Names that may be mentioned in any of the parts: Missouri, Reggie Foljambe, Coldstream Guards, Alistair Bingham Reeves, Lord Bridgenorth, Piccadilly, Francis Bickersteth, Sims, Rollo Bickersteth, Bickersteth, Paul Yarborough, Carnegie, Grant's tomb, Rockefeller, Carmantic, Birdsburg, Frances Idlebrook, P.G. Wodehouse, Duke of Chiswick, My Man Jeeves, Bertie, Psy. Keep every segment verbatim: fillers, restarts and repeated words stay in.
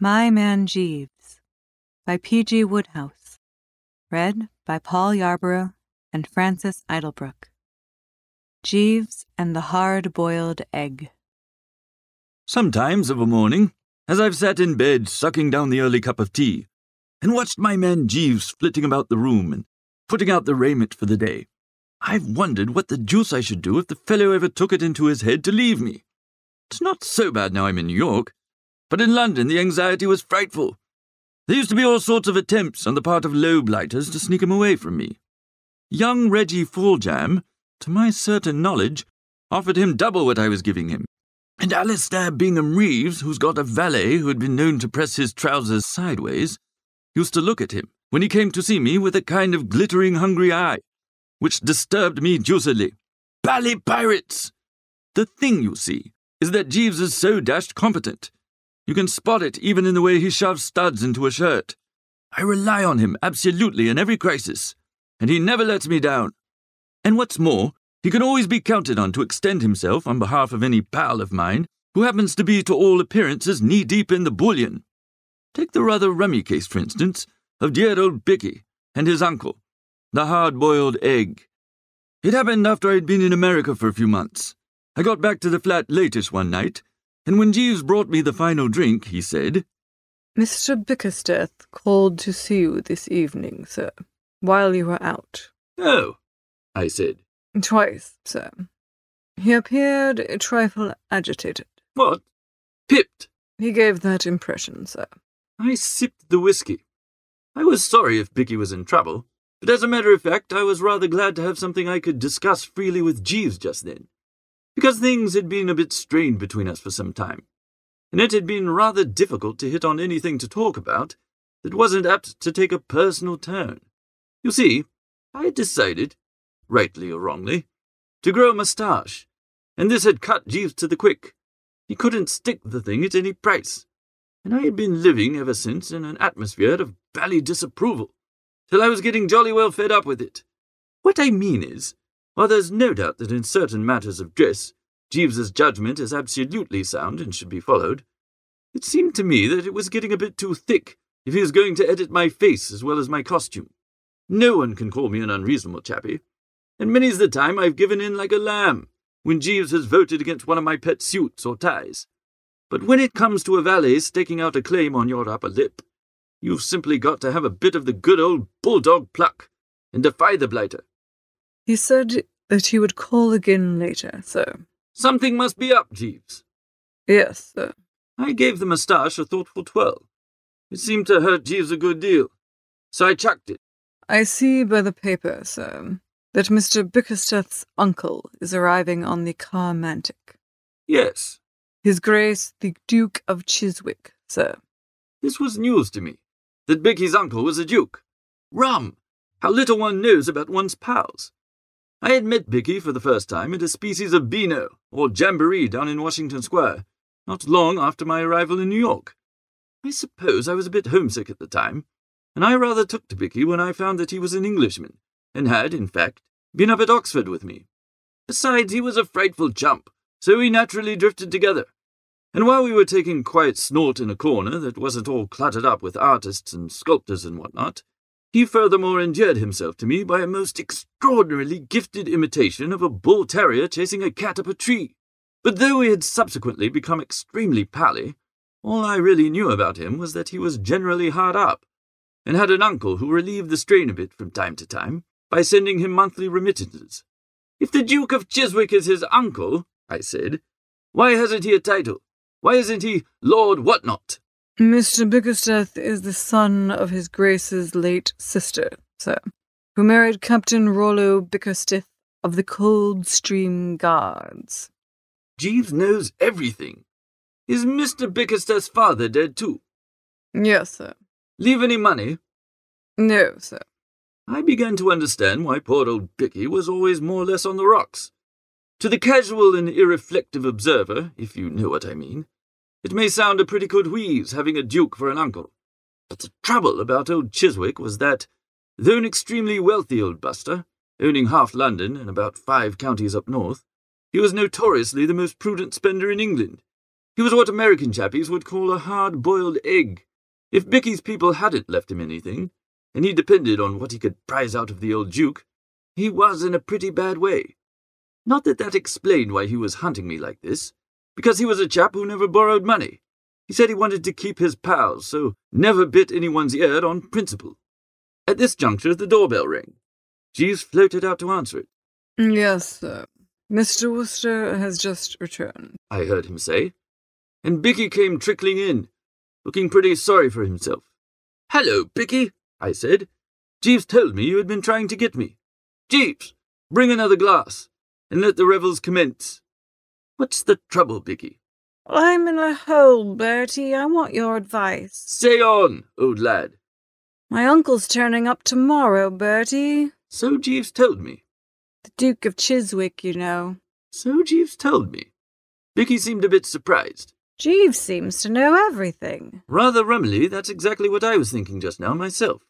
My Man Jeeves by P G Wodehouse, read by Paul Yarborough and Frances Idlebrook. Jeeves and the Hard-Boiled Egg. Sometimes of a morning, as I've sat in bed sucking down the early cup of tea, and watched my man Jeeves flitting about the room and putting out the raiment for the day, I've wondered what the deuce I should do if the fellow ever took it into his head to leave me. It's not so bad now I'm in New York, but in London the anxiety was frightful. There used to be all sorts of attempts on the part of low-blighters to sneak him away from me. Young Reggie Foljambe, to my certain knowledge, offered him double what I was giving him, and Alistair Bingham Reeves, who's got a valet who had been known to press his trousers sideways, used to look at him when he came to see me with a kind of glittering hungry eye, which disturbed me juicily. Bally pirates! The thing, you see, is that Jeeves is so dashed competent. You can spot it even in the way he shoves studs into a shirt. I rely on him absolutely in every crisis, and he never lets me down. And what's more, he can always be counted on to extend himself on behalf of any pal of mine who happens to be to all appearances knee-deep in the bullion. Take the rather rummy case, for instance, of dear old Bicky and his uncle, the hard-boiled egg. It happened after I'd been in America for a few months. I got back to the flat latish one night, and when Jeeves brought me the final drink, he said, "Mister Bickersteth called to see you this evening, sir, while you were out." "Oh," I said. "Twice, sir. He appeared a trifle agitated." "What? Pipped?" "He gave that impression, sir." I sipped the whiskey. I was sorry if Bicky was in trouble, but as a matter of fact, I was rather glad to have something I could discuss freely with Jeeves just then, because things had been a bit strained between us for some time, and it had been rather difficult to hit on anything to talk about that wasn't apt to take a personal turn. You see, I had decided, rightly or wrongly, to grow a moustache, and this had cut Jeeves to the quick. He couldn't stick the thing at any price, and I had been living ever since in an atmosphere of bally disapproval, till I was getting jolly well fed up with it. What I mean is, while there's no doubt that in certain matters of dress, Jeeves's judgment is absolutely sound and should be followed, it seemed to me that it was getting a bit too thick if he was going to edit my face as well as my costume. No one can call me an unreasonable chappie, and many's the time I've given in like a lamb when Jeeves has voted against one of my pet suits or ties. But when it comes to a valet staking out a claim on your upper lip, you've simply got to have a bit of the good old bulldog pluck and defy the blighter. "He said that he would call again later, sir." "Something must be up, Jeeves." "Yes, sir." I gave the moustache a thoughtful twirl. It seemed to hurt Jeeves a good deal, so I chucked it. "I see by the paper, sir, that Mister Bickersteth's uncle is arriving on the Carmantic." "Yes." "His Grace the Duke of Chiswick, sir." This was news to me, that Bicky's uncle was a duke. Rum! How little one knows about one's pals. I had met Bicky for the first time at a species of Beano, or jamboree down in Washington Square, not long after my arrival in New York. I suppose I was a bit homesick at the time, and I rather took to Bicky when I found that he was an Englishman, and had, in fact, been up at Oxford with me. Besides, he was a frightful chump, so we naturally drifted together, and while we were taking quiet snort in a corner that wasn't all cluttered up with artists and sculptors and whatnot, he furthermore endeared himself to me by a most extraordinarily gifted imitation of a bull terrier chasing a cat up a tree. But though we had subsequently become extremely pally, all I really knew about him was that he was generally hard up, and had an uncle who relieved the strain a bit from time to time by sending him monthly remittances. "If the Duke of Chiswick is his uncle," I said, "why hasn't he a title? Why isn't he Lord Whatnot?" "Mister Bickersteth is the son of his Grace's late sister, sir, who married Captain Rollo Bickersteth of the Coldstream Guards." Jeeves knows everything. "Is Mister Bickersteth's father dead too?" "Yes, sir." "Leave any money?" "No, sir." I began to understand why poor old Bicky was always more or less on the rocks. To the casual and irreflective observer, if you know what I mean, it may sound a pretty good wheeze having a duke for an uncle, but the trouble about old Chiswick was that, though an extremely wealthy old buster, owning half London and about five counties up north, he was notoriously the most prudent spender in England, He was what American chappies would call a hard-boiled egg. If Bicky's people hadn't left him anything, and he depended on what he could prize out of the old Duke, he was in a pretty bad way. Not that that explained why he was hunting me like this, because he was a chap who never borrowed money. He said he wanted to keep his pals, so never bit anyone's ear on principle. At this juncture the doorbell rang. Jeeves floated out to answer it. "Yes, sir. Mister Wooster has just returned," I heard him say. And Bicky came trickling in, looking pretty sorry for himself. "Hello, Bicky," I said. "Jeeves told me you had been trying to get me. Jeeves, bring another glass, and let the revels commence. What's the trouble, Bicky?" "I'm in a hole, Bertie. I want your advice." "Say on, old lad." "My uncle's turning up tomorrow, Bertie." "So Jeeves told me." "The Duke of Chiswick, you know." "So Jeeves told me." Bicky seemed a bit surprised. "Jeeves seems to know everything." "Rather rummily, that's exactly what I was thinking just now myself."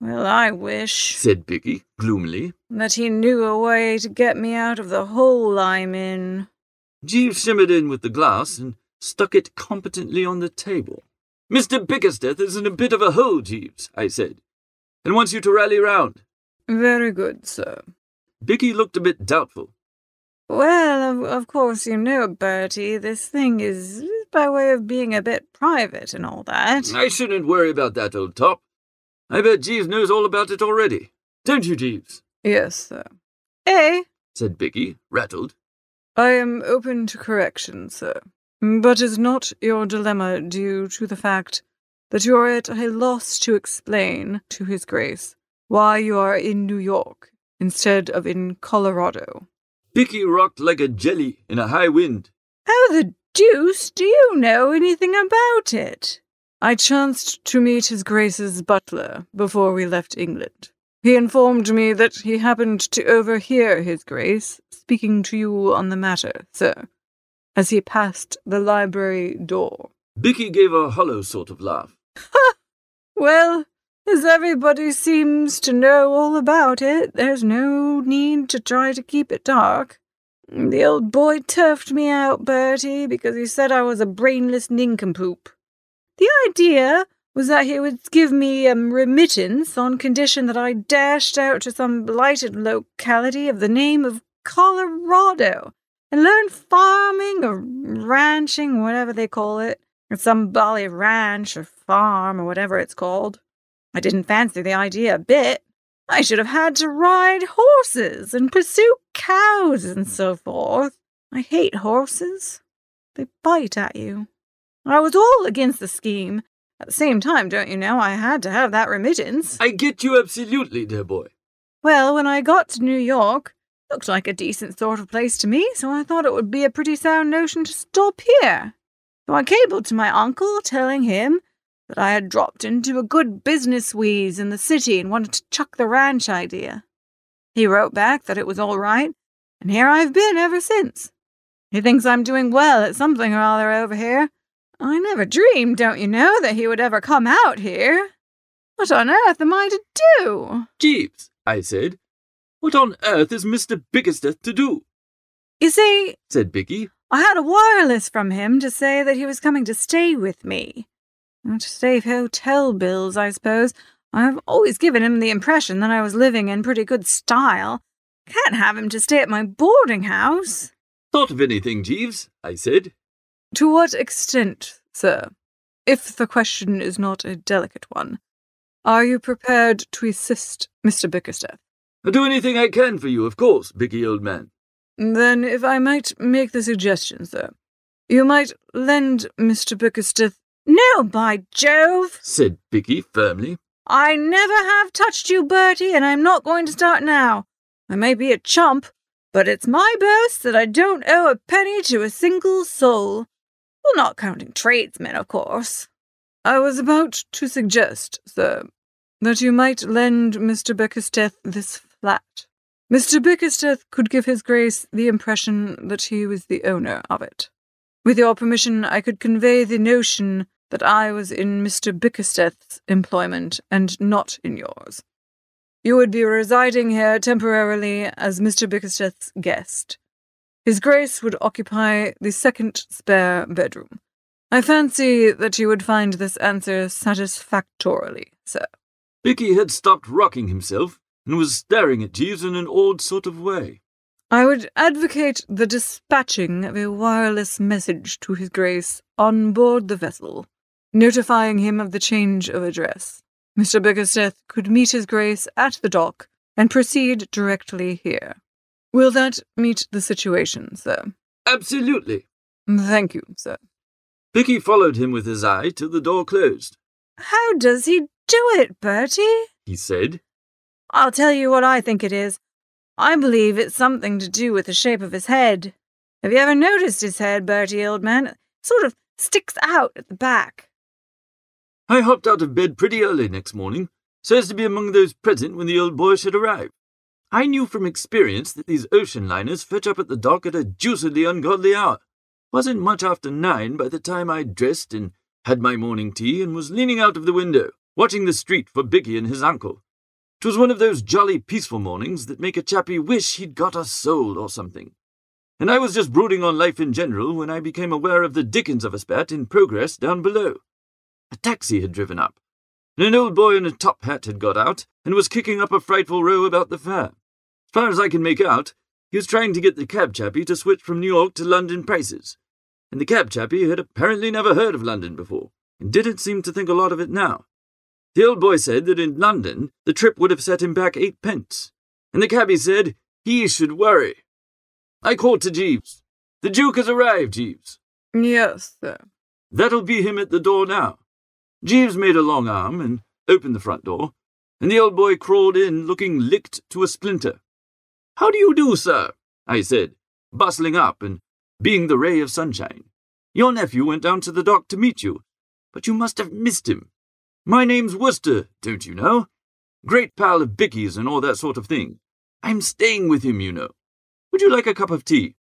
"Well, I wish," said Bicky, gloomily, "that he knew a way to get me out of the hole I'm in." Jeeves shimmered in with the glass and stuck it competently on the table. "Mister Bickersteth is in a bit of a hole, Jeeves," I said, "and wants you to rally round." "Very good, sir." Bicky looked a bit doubtful. "Well, of, of course you know, Bertie, this thing is by way of being a bit private and all that." "I shouldn't worry about that, old top. I bet Jeeves knows all about it already. Don't you, Jeeves?" "Yes, sir." "Eh?" said Bicky, rattled. "I am open to correction, sir. But is not your dilemma due to the fact that you are at a loss to explain to His Grace why you are in New York instead of in Colorado?" Bicky rocked like a jelly in a high wind. "How the deuce do you know anything about it?" "I chanced to meet His Grace's butler before we left England. He informed me that he happened to overhear His Grace speaking to you on the matter, sir, as he passed the library door." Bicky gave a hollow sort of laugh. "Ha! Well, as everybody seems to know all about it, there's no need to try to keep it dark. The old boy turfed me out, Bertie, because he said I was a brainless nincompoop. The idea was that he would give me a um, remittance on condition that I dashed out to some blighted locality of the name of Colorado and learn farming or ranching, whatever they call it, or some bally ranch or farm or whatever it's called. I didn't fancy the idea a bit. I should have had to ride horses and pursue cows and so forth. I hate horses. They bite at you. I was all against the scheme. At the same time, don't you know, I had to have that remittance." "I get you absolutely, dear boy." "Well, when I got to New York, it looked like a decent sort of place to me, so I thought it would be a pretty sound notion to stop here. So I cabled to my uncle, telling him that I had dropped into a good business wheeze in the city and wanted to chuck the ranch idea. He wrote back that it was all right, and here I've been ever since. He thinks I'm doing well at something or other over here. I never dreamed, don't you know, that he would ever come out here. What on earth am I to do?" "Jeeves," I said, "what on earth is Mister Bickersteth to do?" "You see," said Bicky, "I had a wireless from him to say that he was coming to stay with me. And to save hotel bills, I suppose. I've always given him the impression that I was living in pretty good style. Can't have him to stay at my boarding house." "Thought of anything, Jeeves?" I said. "To what extent, sir, if the question is not a delicate one, are you prepared to assist Mister Bickersteth?" "I'll do anything I can for you, of course, Bicky, old man." "Then if I might make the suggestion, sir, you might lend Mister Bickersteth—" "No, by Jove!" said Bicky firmly. "I never have touched you, Bertie, and I'm not going to start now. I may be a chump, but it's my boast that I don't owe a penny to a single soul. Well, not counting tradesmen, of course." "I was about to suggest, sir, that you might lend Mister Bickersteth this flat. Mister Bickersteth could give His Grace the impression that he was the owner of it. With your permission, I could convey the notion that I was in Mister Bickersteth's employment and not in yours. You would be residing here temporarily as Mister Bickersteth's guest. His Grace would occupy the second spare bedroom, I fancy that you would find this answer satisfactorily, sir. Bicky had stopped rocking himself and was staring at Jeeves in an odd sort of way. I would advocate the dispatching of a wireless message to His Grace on board the vessel, notifying him of the change of address. Mister Bickersteth could meet His Grace at the dock and proceed directly here. Will that meet the situation, sir? Absolutely. Thank you, sir. Bicky followed him with his eye till the door closed. How does he do it, Bertie? He said. I'll tell you what I think it is. I believe it's something to do with the shape of his head. Have you ever noticed his head, Bertie, old man? It sort of sticks out at the back. I hopped out of bed pretty early next morning, so as to be among those present when the old boy should arrive. I knew from experience that these ocean liners fetch up at the dock at a deucedly ungodly hour. It wasn't much after nine by the time I dressed and had my morning tea and was leaning out of the window, watching the street for Bicky and his uncle. 'Twas one of those jolly peaceful mornings that make a chappie wish he'd got a soul or something. And I was just brooding on life in general when I became aware of the dickens of a spat in progress down below. A taxi had driven up, and an old boy in a top hat had got out and was kicking up a frightful row about the fare. As far as I can make out, he was trying to get the cab chappie to switch from New York to London prices, and the cab chappie had apparently never heard of London before, and didn't seem to think a lot of it now. The old boy said that in London the trip would have set him back eight pence, and the cabby said he should worry. I called to Jeeves. The Duke has arrived, Jeeves. Yes, sir. That'll be him at the door now. Jeeves made a long arm and opened the front door, and the old boy crawled in looking licked to a splinter. How do you do, sir? I said, bustling up and being the ray of sunshine. Your nephew went down to the dock to meet you, but you must have missed him. My name's Worcester, don't you know? Great pal of Bicky's and all that sort of thing. I'm staying with him, you know. Would you like a cup of tea?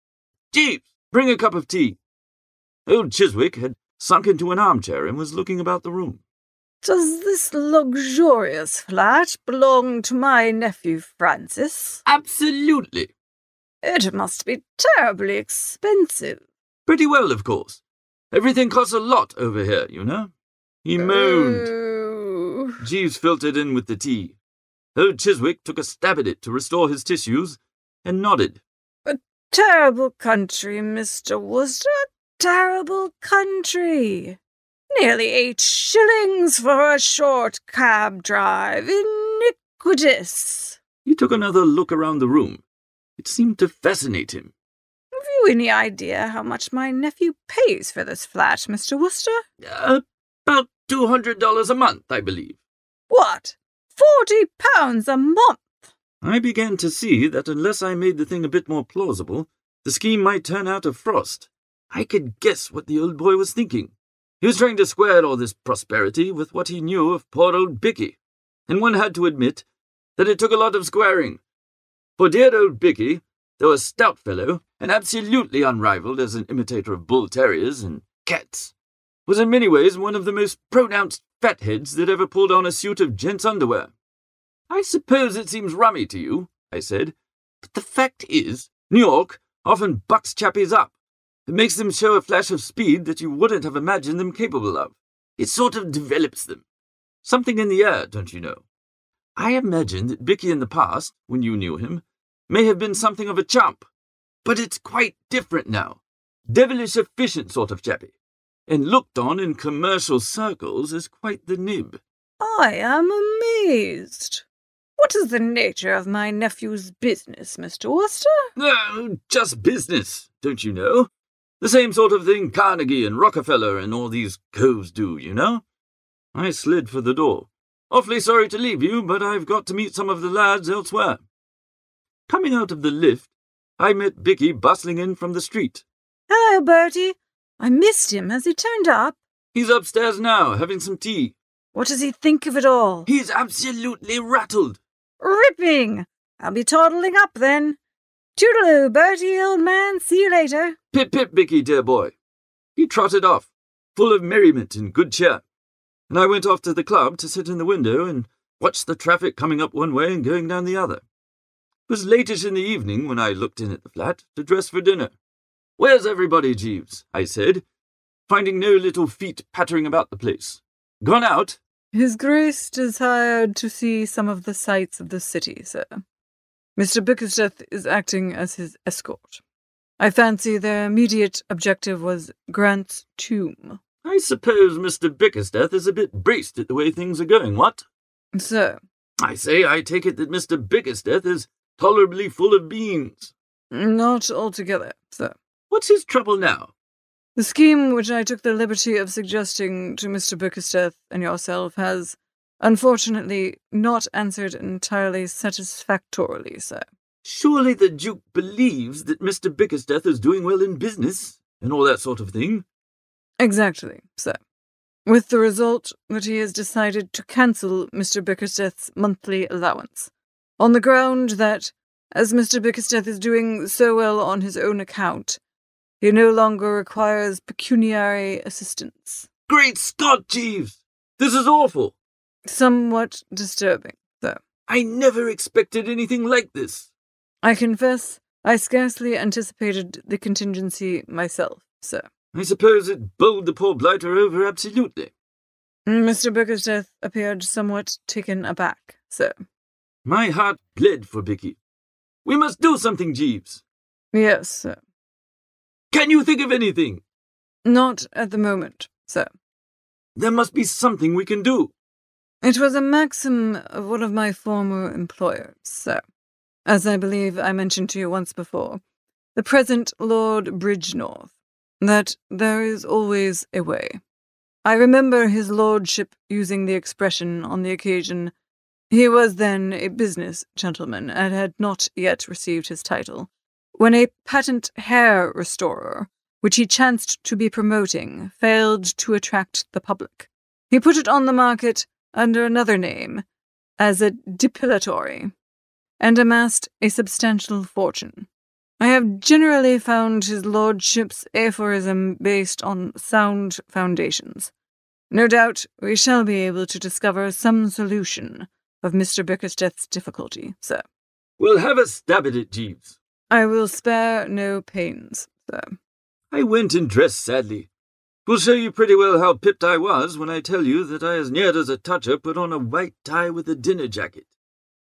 Jeeves, bring a cup of tea. Old Chiswick had sunk into an armchair and was looking about the room. Does this luxurious flat belong to my nephew Francis? Absolutely. It must be terribly expensive. Pretty well, of course. Everything costs a lot over here, you know. He moaned. Ooh. Jeeves filtered in with the tea. Old Chiswick took a stab at it to restore his tissues and nodded. A terrible country, Mister Worcester, a terrible country. Nearly eight shillings for a short cab drive. Iniquitous. He took another look around the room. It seemed to fascinate him. Have you any idea how much my nephew pays for this flat, Mister Worcester? Uh, About two hundred dollars a month, I believe. What? Forty pounds a month? I began to see that unless I made the thing a bit more plausible, the scheme might turn out a frost. I could guess what the old boy was thinking. He was trying to square all this prosperity with what he knew of poor old Bicky, and one had to admit that it took a lot of squaring. For dear old Bicky, though a stout fellow, and absolutely unrivalled as an imitator of bull terriers and cats, was in many ways one of the most pronounced fatheads that ever pulled on a suit of gent's underwear. I suppose it seems rummy to you, I said, but the fact is, New York often bucks chappies up. It makes them show a flash of speed that you wouldn't have imagined them capable of. It sort of develops them. Something in the air, don't you know? I imagine that Bicky in the past, when you knew him, may have been something of a chump, but it's quite different now. Devilish efficient sort of chappie, and looked on in commercial circles as quite the nib. I am amazed. What is the nature of my nephew's business, Mister Worcester? No, just business, don't you know? The same sort of thing Carnegie and Rockefeller and all these coves do, you know? I slid for the door. Awfully sorry to leave you, but I've got to meet some of the lads elsewhere. Coming out of the lift, I met Bicky bustling in from the street. Hello, Bertie. I missed him. Has he turned up? He's upstairs now, having some tea. What does he think of it all? He's absolutely rattled. Ripping! I'll be toddling up then. Toodaloo, Bertie, old man. See you later. Pip, pip, Bicky, dear boy. He trotted off, full of merriment and good cheer, and I went off to the club to sit in the window and watch the traffic coming up one way and going down the other. It was latish in the evening when I looked in at the flat to dress for dinner. Where's everybody, Jeeves? I said, finding no little feet pattering about the place. Gone out? His Grace desired to see some of the sights of the city, sir. Mister Bickersteth is acting as his escort. I fancy their immediate objective was Grant's tomb. I suppose Mister Bickersteth is a bit braced at the way things are going, what? Sir. I say I take it that Mister Bickersteth is tolerably full of beans. Not altogether, sir. What's his trouble now? The scheme which I took the liberty of suggesting to Mister Bickersteth and yourself has, unfortunately, not answered entirely satisfactorily, sir. Surely the Duke believes that Mister Bickersteth is doing well in business, and all that sort of thing? Exactly, sir. With the result that he has decided to cancel Mister Bickersteth's monthly allowance, on the ground that, as Mister Bickersteth is doing so well on his own account, he no longer requires pecuniary assistance. Great Scott, Jeeves! This is awful! Somewhat disturbing, sir. I never expected anything like this. I confess, I scarcely anticipated the contingency myself, sir. I suppose it bowled the poor blighter over absolutely. Mister Bickersteth appeared somewhat taken aback, sir. My heart bled for Bicky. We must do something, Jeeves. Yes, sir. Can you think of anything? Not at the moment, sir. There must be something we can do. It was a maxim of one of my former employers, sir. As I believe I mentioned to you once before, the present Lord Bridgenorth, that there is always a way. I remember his lordship using the expression on the occasion. He was then a business gentleman and had not yet received his title, when a patent hair restorer, which he chanced to be promoting, failed to attract the public. He put it on the market under another name, as a depilatory, and amassed a substantial fortune. I have generally found his lordship's aphorism based on sound foundations. No doubt we shall be able to discover some solution of Mister Bickersteth's difficulty, sir. We'll have a stab at it, Jeeves. I will spare no pains, sir. I went and dressed sadly. Will show you pretty well how pipped I was when I tell you that I as near as a toucher put on a white tie with a dinner jacket.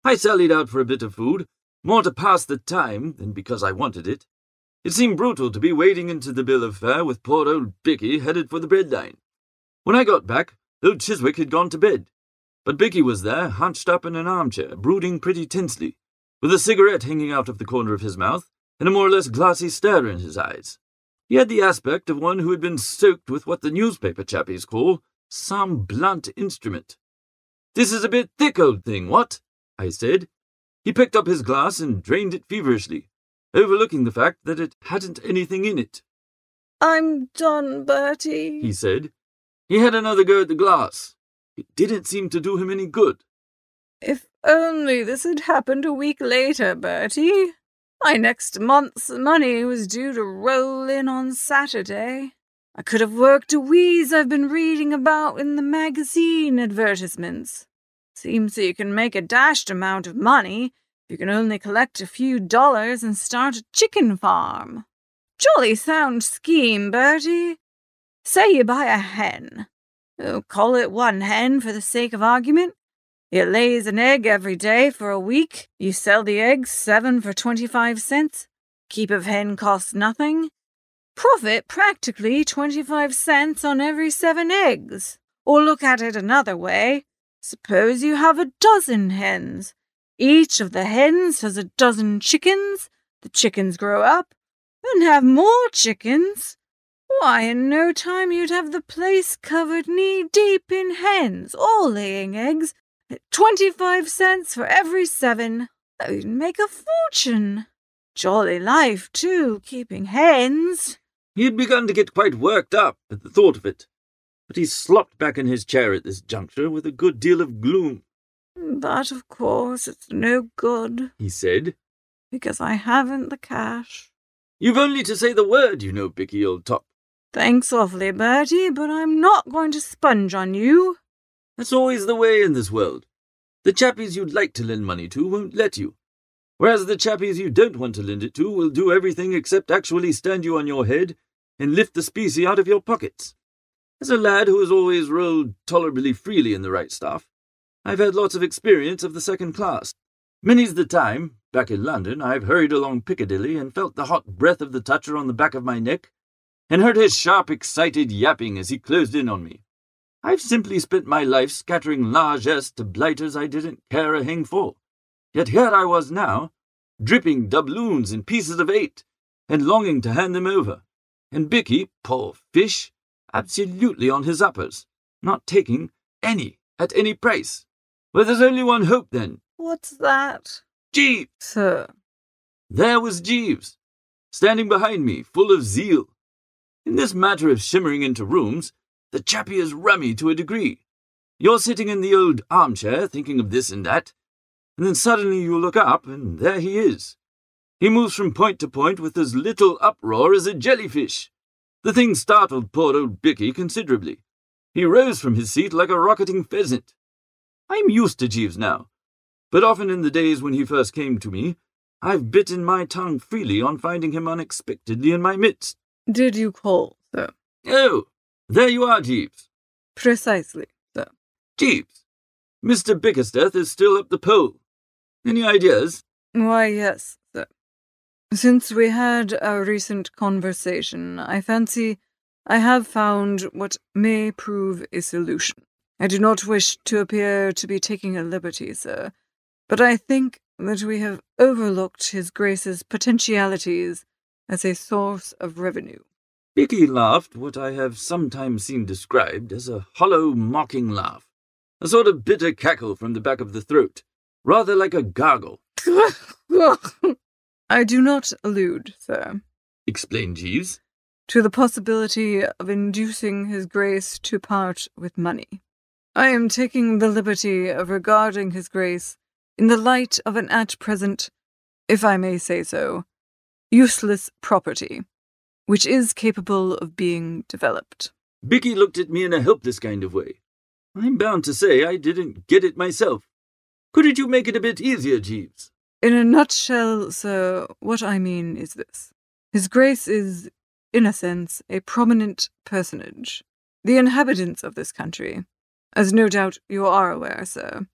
I sallied out for a bit of food, more to pass the time than because I wanted it. It seemed brutal to be wading into the bill of fare with poor old Bicky headed for the bread line. When I got back, old Chiswick had gone to bed, but Bicky was there, hunched up in an armchair, brooding pretty tensely, with a cigarette hanging out of the corner of his mouth, and a more or less glassy stare in his eyes. He had the aspect of one who had been soaked with what the newspaper chappies call some blunt instrument. "This is a bit thick, old thing, what?" I said. He picked up his glass and drained it feverishly, overlooking the fact that it hadn't anything in it. "I'm done, Bertie," he said. He had another go at the glass. It didn't seem to do him any good. "If only this had happened a week later, Bertie. My next month's money was due to roll in on Saturday. I could have worked a wheeze I've been reading about in the magazine advertisements. Seems that you can make a dashed amount of money if you can only collect a few dollars and start a chicken farm. Jolly sound scheme, Bertie. Say you buy a hen. Oh, call it one hen for the sake of argument. It lays an egg every day for a week. You sell the eggs seven for twenty-five cents. Keep of hen costs nothing. Profit practically twenty-five cents on every seven eggs. Or look at it another way. Suppose you have a dozen hens. Each of the hens has a dozen chickens. The chickens grow up and have more chickens. Why, in no time you'd have the place covered knee-deep in hens, all laying eggs, at twenty-five cents for every seven. Oh, you'd make a fortune. Jolly life, too, keeping hens." He had begun to get quite worked up at the thought of it, but he slopped back in his chair at this juncture with a good deal of gloom. "But, of course, it's no good," he said, "because I haven't the cash." "You've only to say the word, you know, Bicky, old top." "Thanks awfully, Bertie, but I'm not going to sponge on you." "That's always the way in this world. The chappies you'd like to lend money to won't let you, whereas the chappies you don't want to lend it to will do everything except actually stand you on your head and lift the specie out of your pockets. As a lad who has always rode tolerably freely in the right stuff, I've had lots of experience of the second class. Many's the time, back in London, I've hurried along Piccadilly and felt the hot breath of the toucher on the back of my neck, and heard his sharp, excited yapping as he closed in on me. I've simply spent my life scattering largesse to blighters I didn't care a hang for. Yet here I was now, dripping doubloons in pieces of eight, and longing to hand them over, and Bicky, poor fish, absolutely on his uppers, not taking any at any price. Well, there's only one hope, then. What's that? Jeeves! Sir. There was Jeeves, standing behind me, full of zeal. In this matter of shimmering into rooms, the chappie is rummy to a degree. You're sitting in the old armchair, thinking of this and that, and then suddenly you look up, and there he is. He moves from point to point with as little uproar as a jellyfish. The thing startled poor old Bicky considerably. He rose from his seat like a rocketing pheasant. I'm used to Jeeves now, but often in the days when he first came to me, I've bitten my tongue freely on finding him unexpectedly in my midst. Did you call, sir? Oh, there you are, Jeeves. Precisely, sir. Jeeves, Mister Bickersteth is still up the pole. Any ideas? Why, yes, sir. Since we had our recent conversation, I fancy I have found what may prove a solution. I do not wish to appear to be taking a liberty, sir, but I think that we have overlooked His Grace's potentialities as a source of revenue. Bicky laughed what I have sometimes seen described as a hollow, mocking laugh, a sort of bitter cackle from the back of the throat, rather like a gargle. I do not allude, sir, explained Jeeves, to the possibility of inducing His Grace to part with money. I am taking the liberty of regarding His Grace in the light of an at-present, if I may say so, useless property, which is capable of being developed. Bicky looked at me in a helpless kind of way. I'm bound to say I didn't get it myself. Couldn't you make it a bit easier, Jeeves? In a nutshell, sir, what I mean is this. His Grace is, in a sense, a prominent personage. The inhabitants of this country, as no doubt you are aware, sir,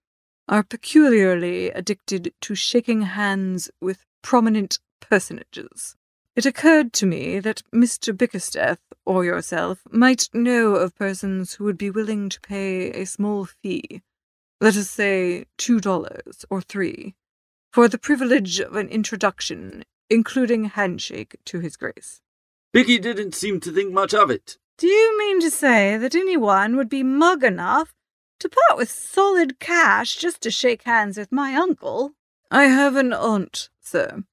are peculiarly addicted to shaking hands with prominent personages. It occurred to me that Mister Bickersteth, or yourself, might know of persons who would be willing to pay a small fee, let us say two dollars or three, for the privilege of an introduction, including handshake, to His Grace. Bicky didn't seem to think much of it. Do you mean to say that anyone would be mug enough to part with solid cash just to shake hands with my uncle? I have an aunt, sir,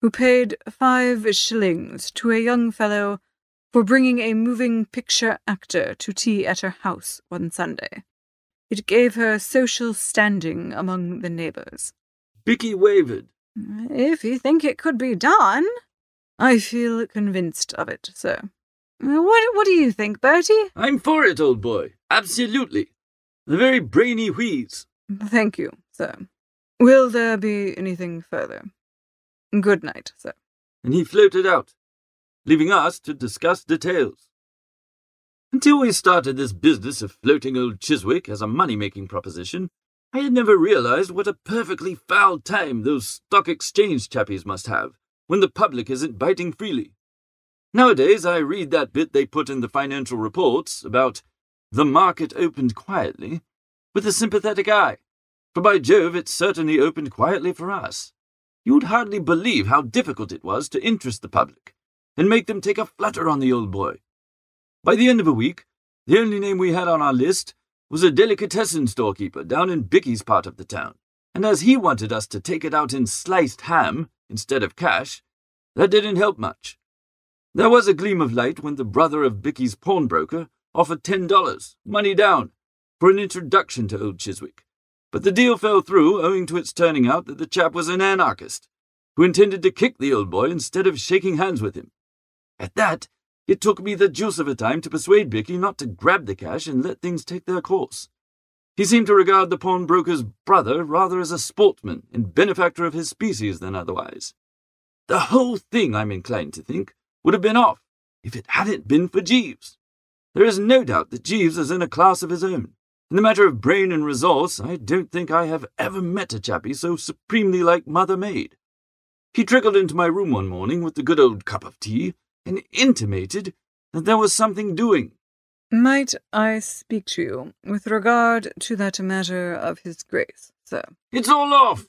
who paid five shillings to a young fellow for bringing a moving picture actor to tea at her house one Sunday. It gave her social standing among the neighbours. Bicky wavered. If you think it could be done. I feel convinced of it, sir. What, what do you think, Bertie? I'm for it, old boy. Absolutely. The very brainy wheeze. Thank you, sir. Will there be anything further? Good night, sir. And he floated out, leaving us to discuss details. Until we started this business of floating old Chiswick as a money-making proposition, I had never realized what a perfectly foul time those stock exchange chappies must have when the public isn't biting freely. Nowadays, I read that bit they put in the financial reports about the market opened quietly with a sympathetic eye, for by Jove, it certainly opened quietly for us. You'd hardly believe how difficult it was to interest the public and make them take a flutter on the old boy. By the end of a week, the only name we had on our list was a delicatessen storekeeper down in Bicky's part of the town, and as he wanted us to take it out in sliced ham instead of cash, that didn't help much. There was a gleam of light when the brother of Bicky's pawnbroker offered ten dollars, money down, for an introduction to old Chiswick. But the deal fell through owing to its turning out that the chap was an anarchist, who intended to kick the old boy instead of shaking hands with him. At that, it took me the deuce of a time to persuade Bicky not to grab the cash and let things take their course. He seemed to regard the pawnbroker's brother rather as a sportsman and benefactor of his species than otherwise. The whole thing, I'm inclined to think, would have been off if it hadn't been for Jeeves. There is no doubt that Jeeves is in a class of his own. In the matter of brain and resource, I don't think I have ever met a chappie so supremely like Mother Maid. He trickled into my room one morning with the good old cup of tea, and intimated that there was something doing. Might I speak to you with regard to that matter of his grace, sir? It's all off.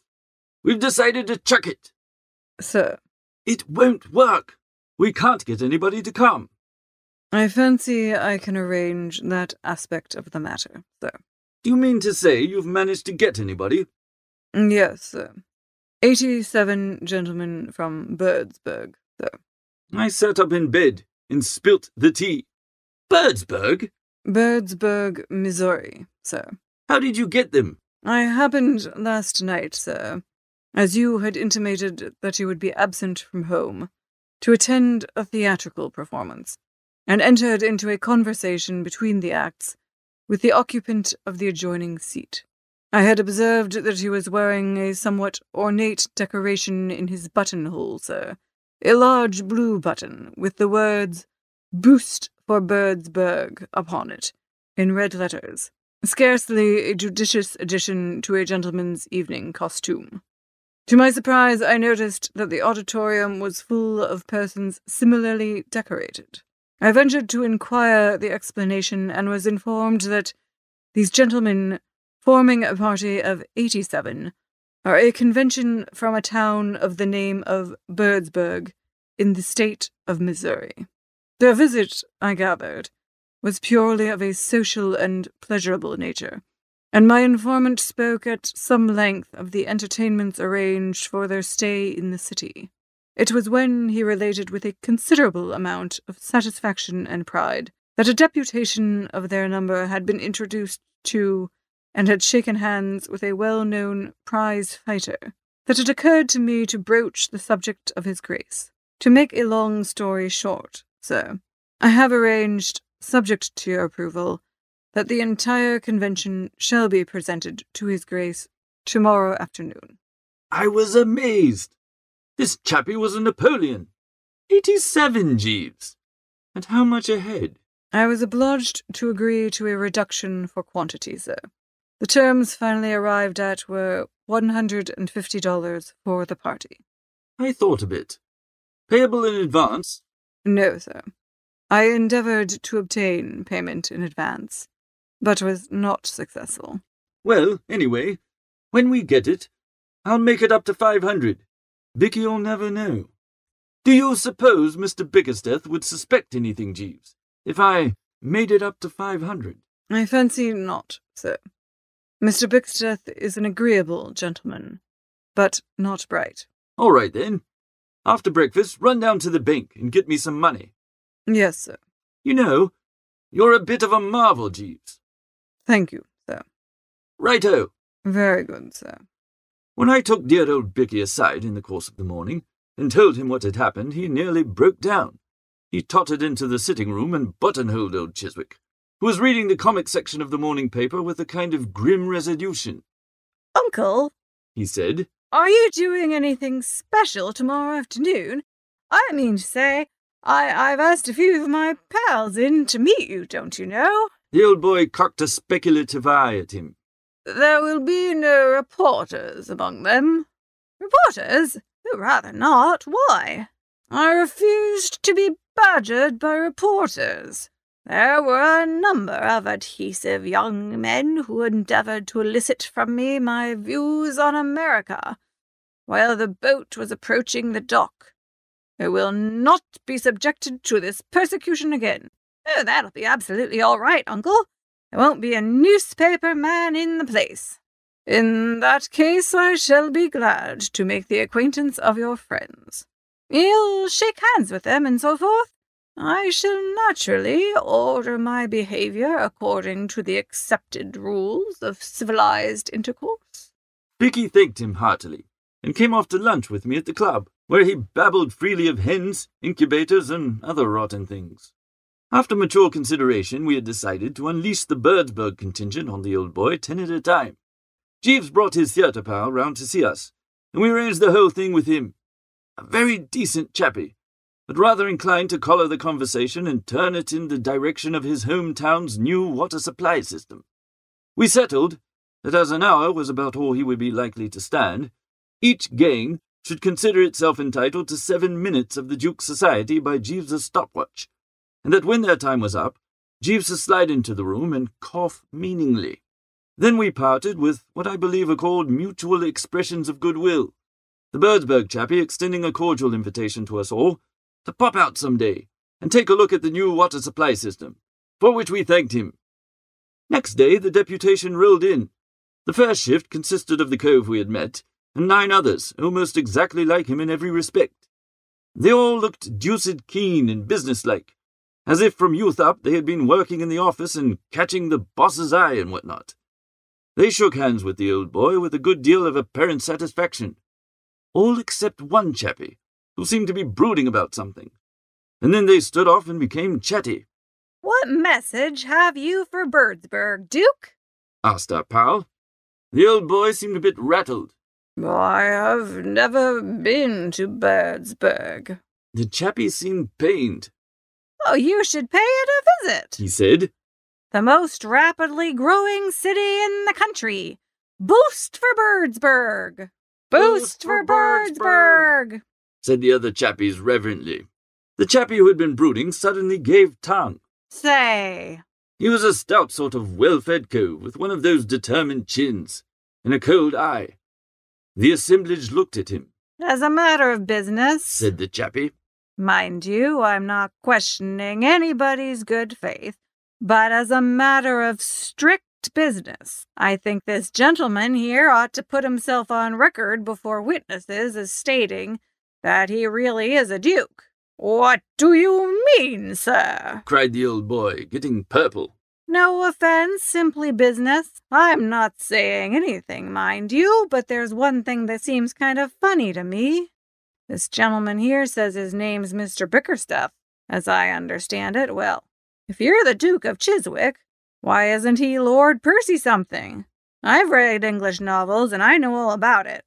We've decided to chuck it. Sir. It won't work. We can't get anybody to come. I fancy I can arrange that aspect of the matter, sir. Do you mean to say you've managed to get anybody? Yes, sir. Eighty-seven gentlemen from Birdsburg, sir. I sat up in bed and spilt the tea. Birdsburg? Birdsburg, Missouri, sir. How did you get them? I happened last night, sir, as you had intimated that you would be absent from home, to attend a theatrical performance, and entered into a conversation between the acts with the occupant of the adjoining seat. I had observed that he was wearing a somewhat ornate decoration in his buttonhole, sir, a large blue button with the words "Boost for Birdsburg" upon it, in red letters. Scarcely a judicious addition to a gentleman's evening costume. To my surprise, I noticed that the auditorium was full of persons similarly decorated. I ventured to inquire the explanation and was informed that these gentlemen, forming a party of eighty-seven, are a convention from a town of the name of Birdsburg in the state of Missouri. Their visit, I gathered, was purely of a social and pleasurable nature, and my informant spoke at some length of the entertainments arranged for their stay in the city. It was when he related with a considerable amount of satisfaction and pride that a deputation of their number had been introduced to and had shaken hands with a well-known prize fighter, that it occurred to me to broach the subject of his grace. To make a long story short, sir, I have arranged, subject to your approval, that the entire convention shall be presented to his grace tomorrow afternoon. I was amazed. This chappie was a Napoleon. Eighty-seven, Jeeves. And how much a head? I was obliged to agree to a reduction for quantity, sir. The terms finally arrived at were one hundred and fifty dollars for the party. I thought a bit. Payable in advance? No, sir. I endeavoured to obtain payment in advance, but was not successful. Well, anyway, when we get it, I'll make it up to five hundred. Vicky'll never know. Do you suppose Mister Bickersteth would suspect anything, Jeeves, if I made it up to five hundred? I fancy not, sir. Mister Bickersteth is an agreeable gentleman, but not bright. All right, then. After breakfast, run down to the bank and get me some money. Yes, sir. You know, you're a bit of a marvel, Jeeves. Thank you, sir. Righto. Very good, sir. When I took dear old Bicky aside in the course of the morning and told him what had happened, he nearly broke down. He tottered into the sitting-room and buttonholed old Chiswick, who was reading the comic section of the morning paper with a kind of grim resolution. "Uncle," he said, "are you doing anything special tomorrow afternoon? I mean to say, I, I've asked a few of my pals in to meet you, don't you know?" The old boy cocked a speculative eye at him. "There will be no reporters among them." "Reporters? Oh, rather not. Why?" "I refused to be badgered by reporters. There were a number of adhesive young men who endeavoured to elicit from me my views on America, while the boat was approaching the dock. I will not be subjected to this persecution again." "Oh, that'll be absolutely all right, Uncle. There won't be a newspaper man in the place." "In that case, I shall be glad to make the acquaintance of your friends. You'll shake hands with them and so forth? I shall naturally order my behaviour according to the accepted rules of civilised intercourse." Bicky thanked him heartily, and came off to lunch with me at the club, where he babbled freely of hens, incubators, and other rotten things. After mature consideration, we had decided to unleash the Birdsburg contingent on the old boy ten at a time. Jeeves brought his theatre pal round to see us, and we arranged the whole thing with him. A very decent chappie, but rather inclined to collar the conversation and turn it in the direction of his hometown's new water supply system. We settled that as an hour was about all he would be likely to stand, each gang should consider itself entitled to seven minutes of the Duke's society by Jeeves's stopwatch, and that when their time was up, Jeeves to slide into the room and cough meaningly. Then we parted with what I believe are called mutual expressions of goodwill, the Birdsburg chappie extending a cordial invitation to us all to pop out some day and take a look at the new water supply system, for which we thanked him. Next day the deputation rolled in. The first shift consisted of the cove we had met, and nine others, almost exactly like him in every respect. They all looked deuced keen and businesslike, as if from youth up they had been working in the office and catching the boss's eye and what not. They shook hands with the old boy with a good deal of apparent satisfaction, all except one chappie, who seemed to be brooding about something, and then they stood off and became chatty. "What message have you for Birdsburg, Duke?" asked our pal. The old boy seemed a bit rattled. "I have never been to Birdsburg." The chappie seemed pained. "Oh, you should pay it a visit," he said. "The most rapidly growing city in the country. Boost for Birdsburg! Boost, Boost for, for Birdsburg. Birdsburg!" said the other chappies reverently. The chappie who had been brooding suddenly gave tongue. "Say!" He was a stout sort of well-fed cove with one of those determined chins and a cold eye. The assemblage looked at him. "As a matter of business," said the chappie, "mind you, I'm not questioning anybody's good faith, but as a matter of strict business, I think this gentleman here ought to put himself on record before witnesses as stating that he really is a duke." "What do you mean, sir?" cried the old boy, getting purple. "No offense, simply business. I'm not saying anything, mind you, but there's one thing that seems kind of funny to me. This gentleman here says his name's Mister Bickersteth, as I understand it. Well, if you're the Duke of Chiswick, why isn't he Lord Percy something? I've read English novels, and I know all about it."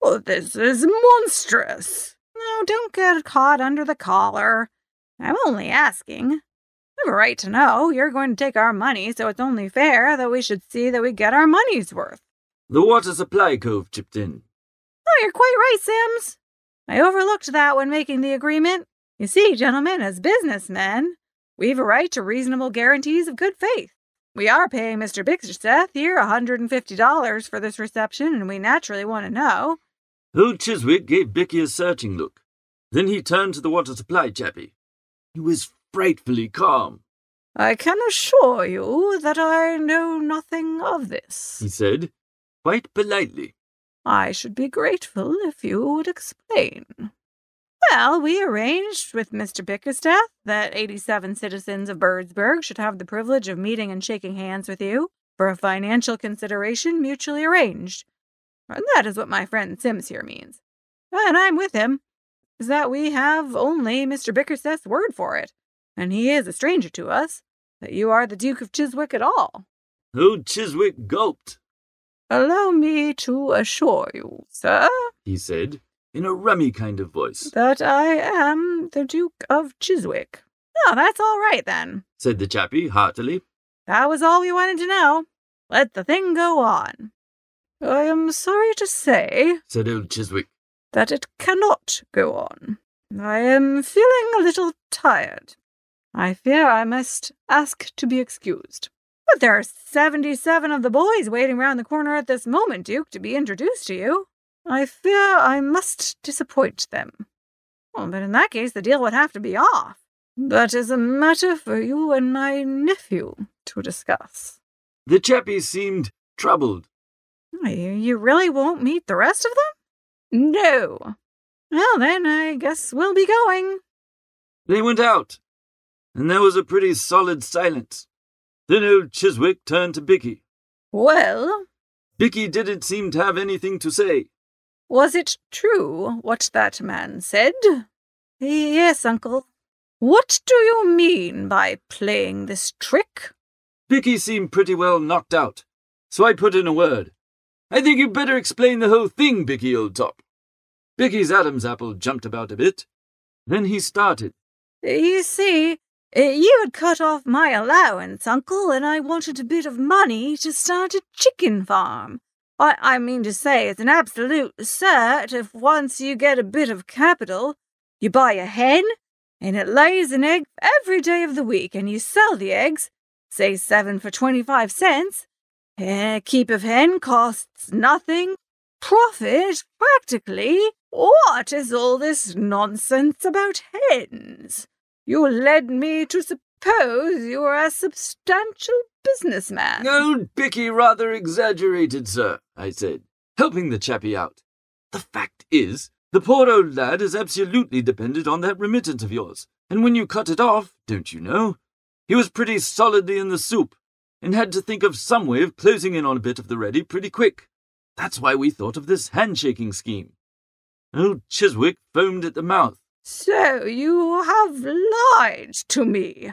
"Oh, this is monstrous." "No, don't get caught under the collar. I'm only asking. I have a right to know. You're going to take our money, so it's only fair that we should see that we get our money's worth." The water supply cove chipped in. "Oh, you're quite right, Sims. I overlooked that when making the agreement. You see, gentlemen, as businessmen, we've a right to reasonable guarantees of good faith. We are paying Mister Bickersteth here one hundred fifty dollars for this reception, and we naturally want to know." Old Chiswick gave Bicky a searching look. Then he turned to the water supply chappie. He was frightfully calm. "I can assure you that I know nothing of this," he said, quite politely. "I should be grateful if you would explain." "Well, we arranged with Mister Bickersteth that eighty-seven citizens of Birdsburg should have the privilege of meeting and shaking hands with you for a financial consideration mutually arranged. And that is what my friend Sims here means. And I'm with him, is that we have only Mister Bickersteth's word for it, and he is a stranger to us, that you are the Duke of Chiswick at all." Old Chiswick gulped. "Allow me to assure you, sir," he said, in a rummy kind of voice, "that I am the Duke of Chiswick." "Oh, that's all right, then," said the chappie heartily. "That was all we wanted to know. Let the thing go on." "I am sorry to say," said old Chiswick, "that it cannot go on. I am feeling a little tired. I fear I must ask to be excused." "But there are seventy-seven of the boys waiting round the corner at this moment, Duke, to be introduced to you." "I fear I must disappoint them." "Well, but in that case, the deal would have to be off." "That is a matter for you and my nephew to discuss." The chappie seemed troubled. "You really won't meet the rest of them?" "No." "Well, then, I guess we'll be going." They went out, and there was a pretty solid silence. Then old Chiswick turned to Bicky. "Well?" Bicky didn't seem to have anything to say. "Was it true what that man said?" "Yes, uncle." "What do you mean by playing this trick?" Bicky seemed pretty well knocked out, so I put in a word. "I think you'd better explain the whole thing, Bicky, old top." Bicky's Adam's apple jumped about a bit. Then he started. You see, you had cut off my allowance, Uncle, and I wanted a bit of money to start a chicken farm. I, I mean to say, it's an absolute cert if once you get a bit of capital, you buy a hen, and it lays an egg every day of the week, and you sell the eggs, say seven for twenty-five cents. A keep of hen costs nothing. Profit, practically. What is all this nonsense about hens? You led me to suppose you were a substantial businessman. Old Bicky rather exaggerated, sir, I said, helping the chappie out. The fact is, the poor old lad is absolutely dependent on that remittance of yours, and when you cut it off, don't you know, he was pretty solidly in the soup, and had to think of some way of closing in on a bit of the ready pretty quick. That's why we thought of this handshaking scheme. Old Chiswick foamed at the mouth. So you have lied to me.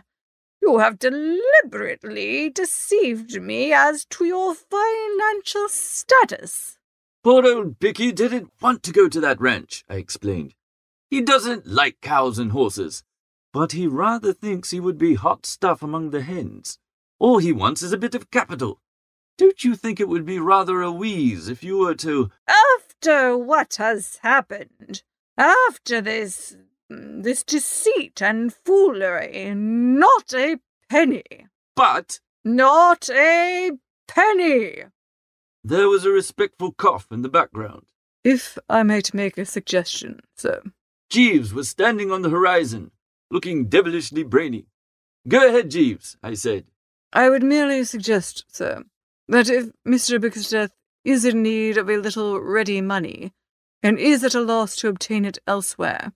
You have deliberately deceived me as to your financial status. Poor old Bicky didn't want to go to that ranch, I explained. He doesn't like cows and horses, but he rather thinks he would be hot stuff among the hens. All he wants is a bit of capital. Don't you think it would be rather a wheeze if you were to— After what has happened, after this, this deceit and foolery, not a penny. But— Not a penny. There was a respectful cough in the background. If I might make a suggestion, sir. Jeeves was standing on the horizon, looking devilishly brainy. Go ahead, Jeeves, I said. I would merely suggest, sir, that if Mister Bickersteth is in need of a little ready money, and is at a loss to obtain it elsewhere,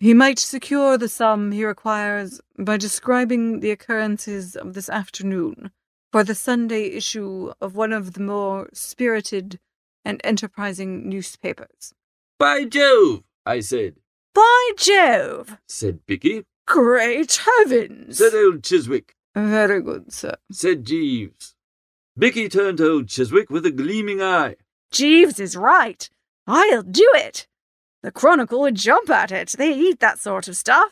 he might secure the sum he requires by describing the occurrences of this afternoon for the Sunday issue of one of the more spirited and enterprising newspapers. By Jove, I said. By Jove, said Bicky. Great heavens, said old Chiswick. Very good, sir, said Jeeves. Bicky turned to old Chiswick with a gleaming eye. Jeeves is right. I'll do it. The Chronicle would jump at it. They eat that sort of stuff.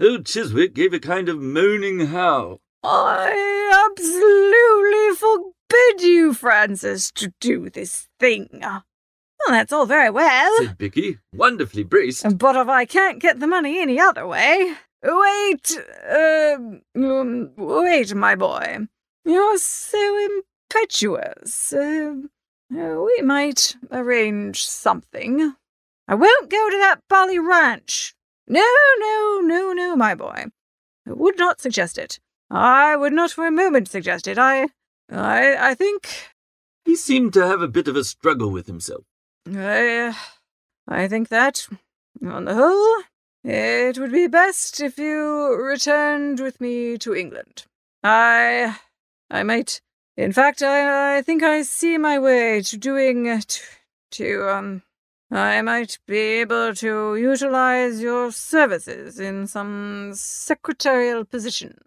Old Chiswick gave a kind of moaning howl. I absolutely forbid you, Francis, to do this thing. Well, that's all very well, said Bicky, wonderfully braced. But if I can't get the money any other way... Wait, uh, wait, my boy. You're so impetuous. Uh, we might arrange something. I won't go to that Bally ranch. No, no, no, no, my boy. I would not suggest it. I would not for a moment suggest it. I, I, I think... He seemed to have a bit of a struggle with himself. I, uh, I think that, on the whole, it would be best if you returned with me to England. I... I might, in fact, I, I think I see my way to doing it, to, um, I might be able to utilize your services in some secretarial position.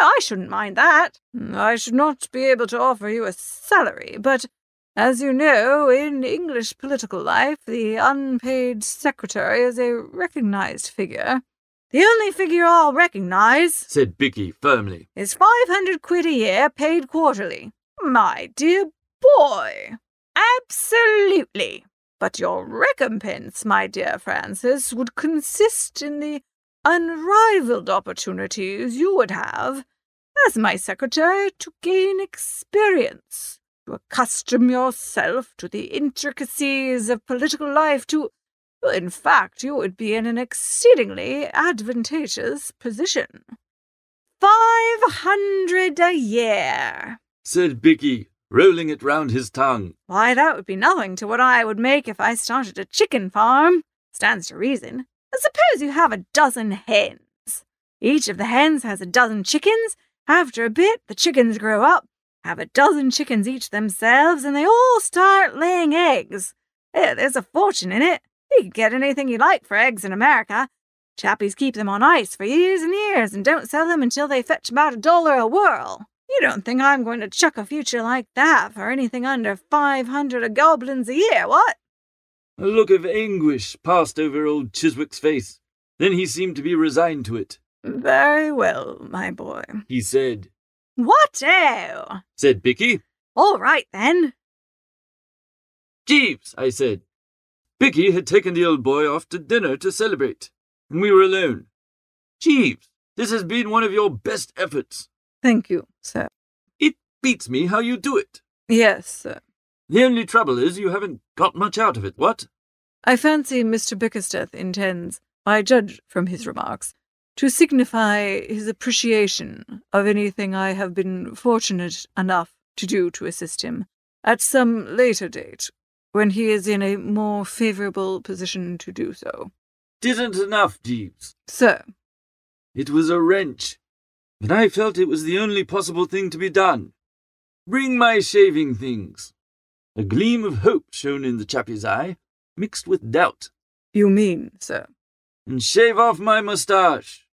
Yeah, I shouldn't mind that. I should not be able to offer you a salary, but, as you know, in English political life, the unpaid secretary is a recognized figure. The only figure I'll recognise, said Bicky firmly, is five hundred quid a year paid quarterly. My dear boy, absolutely. But your recompense, my dear Francis, would consist in the unrivalled opportunities you would have, as my secretary, to gain experience, to accustom yourself to the intricacies of political life, to... In fact, you would be in an exceedingly advantageous position. Five hundred a year, said Bicky, rolling it round his tongue. Why, that would be nothing to what I would make if I started a chicken farm. Stands to reason. Suppose you have a dozen hens. Each of the hens has a dozen chickens. After a bit, the chickens grow up, have a dozen chickens each themselves, and they all start laying eggs. There's a fortune in it. You can get anything you like for eggs in America. Chappies keep them on ice for years and years and don't sell them until they fetch about a dollar a whirl. You don't think I'm going to chuck a future like that for anything under five hundred a goblins a year, what? A look of anguish passed over old Chiswick's face. Then he seemed to be resigned to it. Very well, my boy, he said. What-o? Said Bicky. All right, then. Jeeves, I said. Bicky had taken the old boy off to dinner to celebrate, and we were alone. Jeeves, this has been one of your best efforts. Thank you, sir. It beats me how you do it. Yes, sir. The only trouble is you haven't got much out of it, what? I fancy Mister Bickersteth intends, I judge from his remarks, to signify his appreciation of anything I have been fortunate enough to do to assist him, at some later date, when he is in a more favourable position to do so. Didn't enough, Jeeves. Sir. It was a wrench, but I felt it was the only possible thing to be done. Bring my shaving things. A gleam of hope shone in the chappie's eye, mixed with doubt. You mean, sir? And shave off my moustache.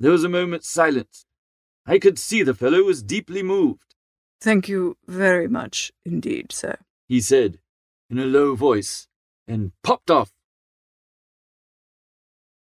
There was a moment's silence. I could see the fellow was deeply moved. Thank you very much indeed, sir, he said, in a low voice, and popped off